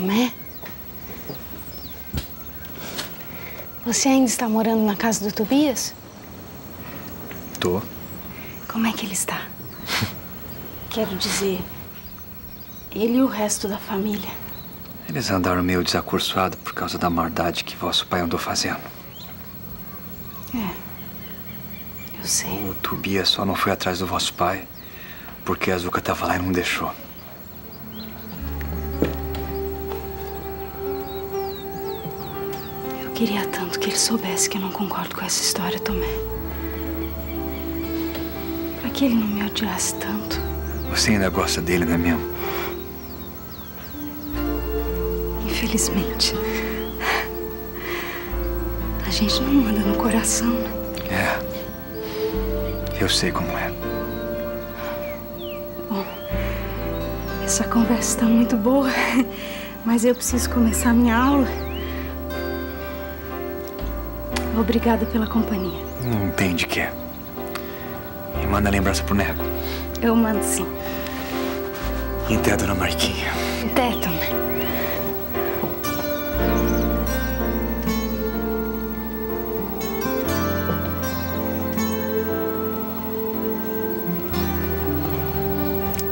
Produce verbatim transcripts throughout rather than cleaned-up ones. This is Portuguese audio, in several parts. Tomé? Você ainda está morando na casa do Tobias? Tô. Como é que ele está? Quero dizer, ele e o resto da família. Eles andaram meio desacursoados por causa da maldade que vosso pai andou fazendo. É, eu sei. O Tobias só não foi atrás do vosso pai porque a Zuka estava lá e não deixou. Eu queria tanto que ele soubesse que eu não concordo com essa história, Tomé. Pra que ele não me odiasse tanto. Você ainda gosta dele, não é mesmo? Infelizmente. A gente não manda no coração, né? É. Eu sei como é. Bom, essa conversa está muito boa, mas eu preciso começar minha aula. Obrigada pela companhia. Não tem de quê. E manda lembrança pro Nego. Eu mando sim. E até a dona Marquinha. Até, também.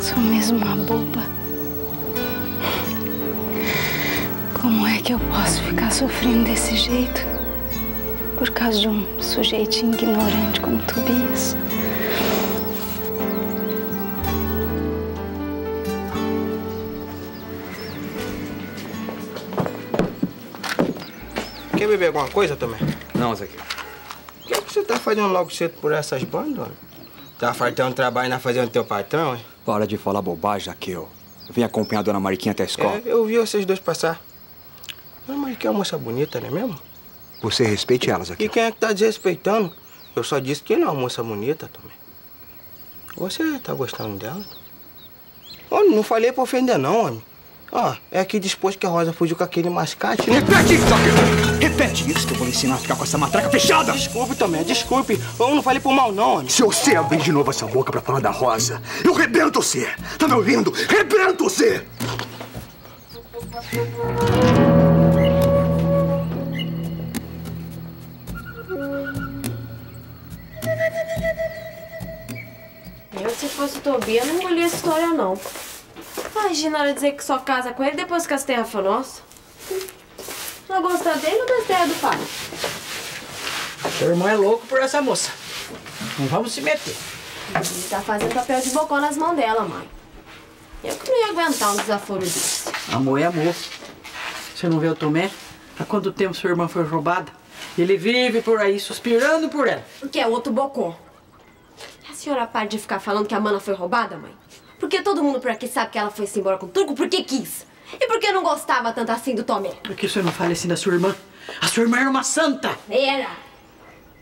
Sou mesmo uma boba. Como é que eu posso ficar sofrendo desse jeito? Por causa de um sujeitinho ignorante como Tobias. Quer beber alguma coisa também? Não, Zaqueiro. O que é que você tá fazendo logo cedo por essas bandas, homem? Tá fartando trabalho na fazenda do teu patrão, hein? Para de falar bobagem, Zaqueiro. Vim acompanhar a dona Mariquinha até a escola. É, eu vi vocês dois passar. A dona Mariquinha é uma moça bonita, não é mesmo? Você respeite elas, Zaqueiro. E quem é que tá desrespeitando? Eu só disse que não é uma moça bonita, também. Você tá gostando dela? Homem, não falei pra ofender, não, homem. Ó, é aqui disposto que a Rosa fugiu com aquele mascate, né? Repete isso, Zaqueiro! Repete isso que eu vou lhe ensinar a ficar com essa matraca fechada! Desculpe, Tomé, desculpe. Eu não falei por mal, não, homem. Se você abrir de novo essa boca pra falar da Rosa, eu rebento você! Tá me ouvindo? Rebento você! Eu, se fosse o Tobias, não engolia essa história, não. Imagina ela dizer que só casa com ele depois que as terras foram nossas. Não gosta dele ou das terras do pai? Teu irmão é louco por essa moça. Não vamos se meter. Ele tá fazendo papel de bocó nas mãos dela, mãe. Eu que não ia aguentar um desaforo desse. Amor é amor. Você não vê o Tomé? Há quanto tempo sua irmã foi roubada? Ele vive por aí suspirando por ela. Que é outro bocó. A senhora para de ficar falando que a mana foi roubada, mãe? Porque todo mundo por aqui sabe que ela foi-se embora com o turco porque quis. E porque não gostava tanto assim do Tomé. Por que o senhor não fala assim da sua irmã? A sua irmã era uma santa! Era!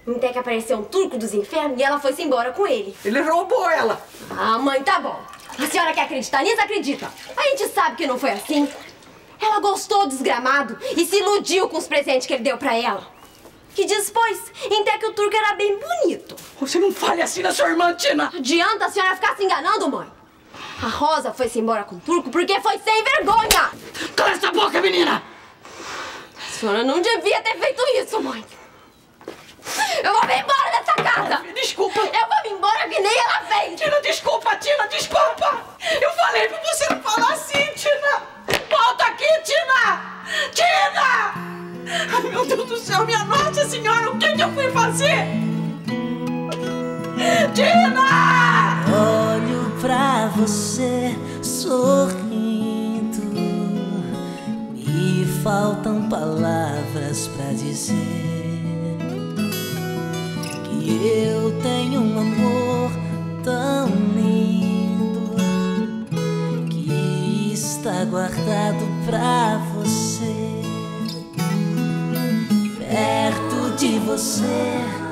Até que apareceu um turco dos infernos e ela foi-se embora com ele. Ele roubou ela! Ah, mãe, tá bom. A senhora quer acreditar nisso? Acredita! A gente sabe que não foi assim. Ela gostou do desgramado e se iludiu com os presentes que ele deu pra ela. Que depois, até que o turco era bem bonito. Você não fale assim da sua irmã, Tina! Não adianta a senhora ficar se enganando, mãe! A Rosa foi-se embora com o turco porque foi sem vergonha! Cala essa boca, menina! A senhora não devia ter feito isso, mãe! Eu vou me embora dessa casa! Desculpa! Eu vou me embora que nem ela fez! Tina, desculpa! Tina, desculpa! Eu falei pra você não falar assim, Tina! Volta aqui, Tina! Tina! Ai, meu Deus do céu, minha nossa senhora, o que que eu fui fazer? Tina! Olho pra você sorrindo, me faltam palavras pra dizer que eu tenho um amor tão lindo que está guardado pra você, perto de você.